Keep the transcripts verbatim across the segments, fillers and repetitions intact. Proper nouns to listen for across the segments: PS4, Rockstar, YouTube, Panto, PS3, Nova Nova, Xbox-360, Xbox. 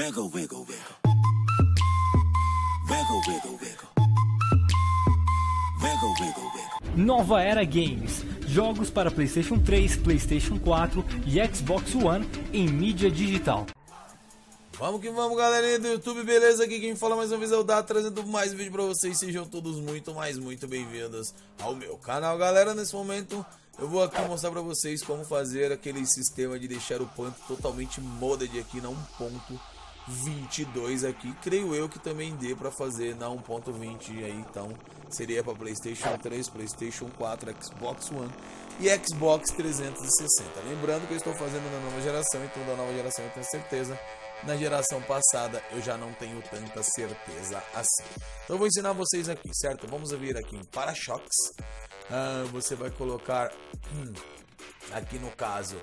Wiggle, wiggle, wiggle. Wiggle, wiggle, wiggle. Wiggle, wiggle, wiggle. Nova Era Games. Jogos para PlayStation três, PlayStation quatro e Xbox One em mídia digital. Vamos que vamos, galerinha do YouTube, beleza? Aqui quem fala mais uma vez é o Dá, trazendo mais vídeo pra vocês. Sejam todos muito, mas muito bem-vindos ao meu canal. Galera, nesse momento eu vou aqui mostrar pra vocês como fazer aquele sistema de deixar o ponto totalmente modded aqui na um ponto vinte e dois aqui. Creio eu que também dê pra fazer na um ponto vinte aí, então seria pra PlayStation três, PlayStation quatro, Xbox One e Xbox trezentos e sessenta. Lembrando que eu estou fazendo na nova geração, então da nova geração eu tenho certeza. Na geração passada eu já não tenho tanta certeza assim. Então eu vou ensinar vocês aqui, certo? Vamos vir aqui em para-choques. Ah, você vai colocar hum, aqui no caso,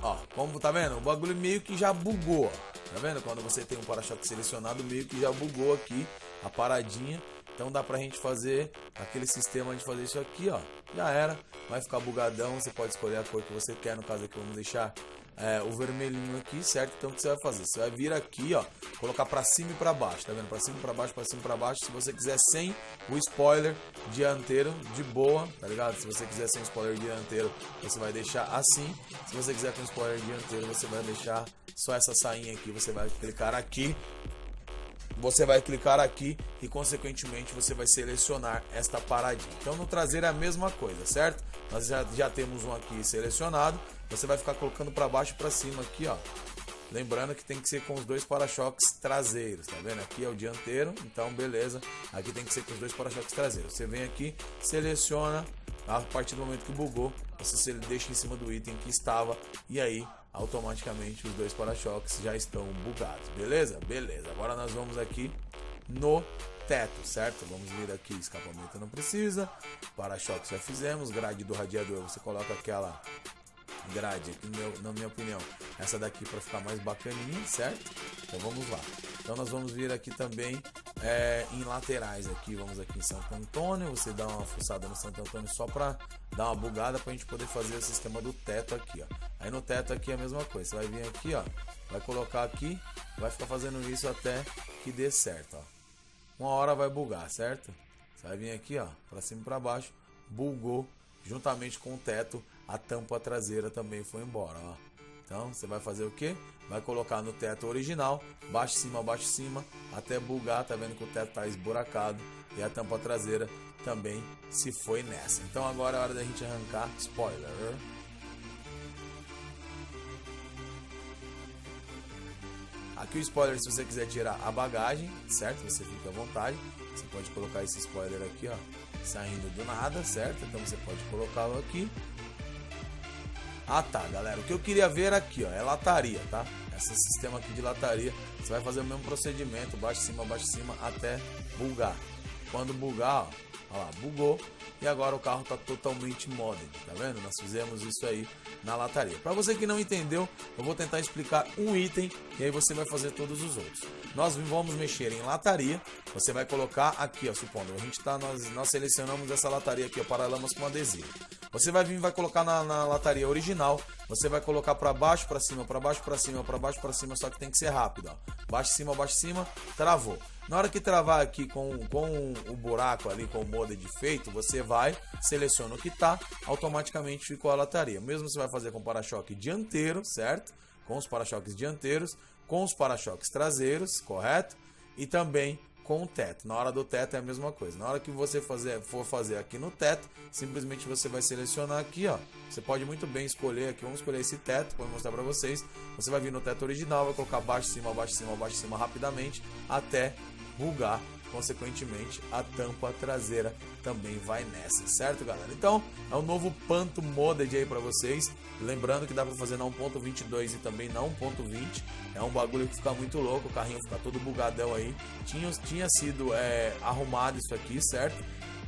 ó, como tá vendo? O bagulho meio que já bugou. Tá vendo? Quando você tem um para-choque selecionado, meio que já bugou aqui a paradinha. Então dá pra gente fazer aquele sistema de fazer isso aqui, ó. Já era, vai ficar bugadão. Você pode escolher a cor que você quer. No caso aqui vamos deixar É, o vermelhinho aqui, certo? Então o que você vai fazer? Você vai vir aqui, ó, colocar pra cima e pra baixo, tá vendo? Pra cima e pra baixo, pra cima e pra baixo. Se você quiser sem o spoiler dianteiro, de boa, tá ligado? Se você quiser sem o spoiler dianteiro, você vai deixar assim. Se você quiser com o spoiler dianteiro, você vai deixar só essa sainha aqui. Você vai clicar aqui. Você vai clicar aqui e, consequentemente, você vai selecionar esta paradinha. Então, no traseiro é a mesma coisa, certo? Nós já, já temos um aqui selecionado. Você vai ficar colocando para baixo e para cima aqui, ó. Lembrando que tem que ser com os dois para-choques traseiros, tá vendo? Aqui é o dianteiro, então beleza. Aqui tem que ser com os dois para-choques traseiros. Você vem aqui, seleciona, a partir do momento que bugou, você deixa em cima do item que estava e aí automaticamente os dois para-choques já estão bugados, beleza? Beleza, agora nós vamos aqui no teto, certo? Vamos vir aqui, escapamento não precisa, para-choques já fizemos, grade do radiador, você coloca aquela grade aqui, meu, na minha opinião, essa daqui para ficar mais bacaninha, certo? Então vamos lá. Então nós vamos vir aqui também é, em laterais aqui, vamos aqui em Santo Antônio, você dá uma fuçada no Santo Antônio só para dar uma bugada para a gente poder fazer o sistema do teto aqui, ó. Aí no teto aqui é a mesma coisa, você vai vir aqui, ó, vai colocar aqui, vai ficar fazendo isso até que dê certo, ó. Uma hora vai bugar, certo? Você vai vir aqui, ó, para cima e para baixo, bugou, juntamente com o teto. A tampa traseira também foi embora, ó. Então você vai fazer o que? Vai colocar no teto original, baixo, cima, baixo, cima, até bugar. Tá vendo que o teto tá esburacado e a tampa traseira também se foi nessa. Então agora é hora da gente arrancar. Spoiler. Aqui o spoiler, se você quiser tirar a bagagem, certo? Você fica à vontade. Você pode colocar esse spoiler aqui, ó, saindo do nada, certo? Então você pode colocá-lo aqui. Ah tá, galera, o que eu queria ver aqui, ó, é lataria, tá? Esse sistema aqui de lataria, você vai fazer o mesmo procedimento, baixo, cima, baixo, cima, até bugar. Quando bugar, ó, ó lá, bugou, e agora o carro tá totalmente modded, tá vendo? Nós fizemos isso aí na lataria. Pra você que não entendeu, eu vou tentar explicar um item, e aí você vai fazer todos os outros. Nós vamos mexer em lataria, você vai colocar aqui, ó, supondo, a gente tá, nós, nós selecionamos essa lataria aqui, ó, paralamas com adesivo. Você vai vir, vai colocar na, na lataria original. Você vai colocar para baixo, para cima, para baixo, para cima, para baixo, para cima. Só que tem que ser rápido, ó. Baixo, cima, baixo, cima. Travou. Na hora que travar aqui com, com o buraco ali, com o modded feito, você vai, seleciona o que tá, automaticamente ficou a lataria. Mesmo você vai fazer com para-choque dianteiro, certo? Com os para-choques dianteiros, com os para-choques traseiros, correto? E também com o teto. Na hora do teto é a mesma coisa. Na hora que você fazer, for fazer aqui no teto, simplesmente você vai selecionar aqui, ó. Você pode muito bem escolher aqui, vamos escolher esse teto, vou mostrar pra vocês. Você vai vir no teto original, vai colocar baixo, cima, baixo, cima, baixo, cima rapidamente, até bugar. Consequentemente, a tampa traseira também vai nessa, certo, galera? Então, é um novo ponto modded aí pra vocês. Lembrando que dá pra fazer na um ponto vinte e dois e também na um ponto vinte. É um bagulho que fica muito louco, o carrinho fica todo bugadão aí. Tinha, tinha sido é, arrumado isso aqui, certo?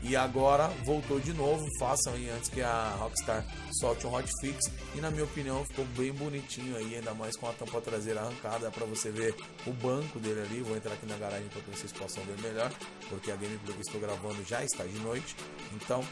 E agora voltou de novo. Façam aí antes que a Rockstar solte um hotfix. E na minha opinião ficou bem bonitinho aí, ainda mais com a tampa traseira arrancada, para você ver o banco dele ali. Vou entrar aqui na garagem para que vocês possam ver melhor, porque a gameplay que estou gravando já está de noite. Então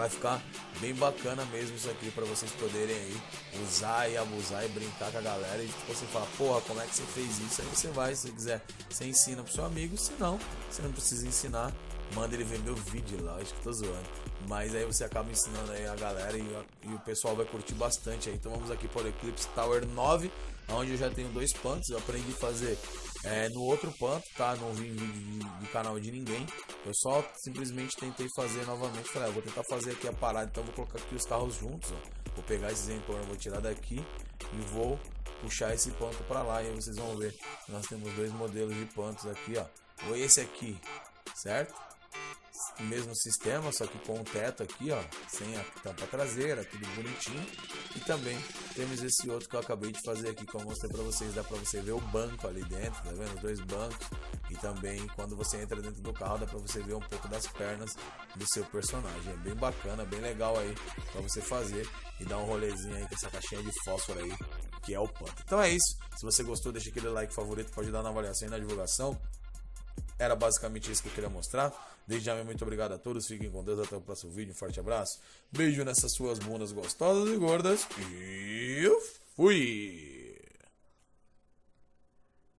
vai ficar bem bacana mesmo isso aqui pra vocês poderem aí usar e abusar e brincar com a galera. E tipo, você fala, porra, como é que você fez isso? Aí você vai, se você quiser, você ensina pro seu amigo. Se não, você não precisa ensinar, manda ele ver meu vídeo lá, acho que tô zoando. Mas aí você acaba ensinando aí a galera e, e o pessoal vai curtir bastante aí. Então vamos aqui para o Eclipse Tower nove, onde eu já tenho dois pantos. Eu aprendi a fazer é, no outro panto, tá? Não vi vídeo do canal de ninguém. Eu só simplesmente tentei fazer novamente. Falei, ah, vou tentar fazer aqui a parada. Então vou colocar aqui os carros juntos, ó. Vou pegar esse exemplar, vou tirar daqui e vou puxar esse panto para lá. E aí vocês vão ver, nós temos dois modelos de pantos aqui, ó. Ou esse aqui, certo? O mesmo sistema, só que com o teto aqui, ó, sem a tampa traseira, tudo bonitinho. E também temos esse outro que eu acabei de fazer aqui, que eu mostrei pra vocês. Dá pra você ver o banco ali dentro, tá vendo? Os dois bancos. E também quando você entra dentro do carro, dá pra você ver um pouco das pernas do seu personagem. É bem bacana, bem legal aí pra você fazer e dar um rolezinho aí com essa caixinha de fósforo aí, que é o panto. Então é isso, se você gostou, deixa aquele like favorito pra ajudar na avaliação e na divulgação. Era basicamente isso que eu queria mostrar. Desde já, muito obrigado a todos. Fiquem com Deus. Até o próximo vídeo. Um forte abraço. Beijo nessas suas bundas gostosas e gordas. E fui!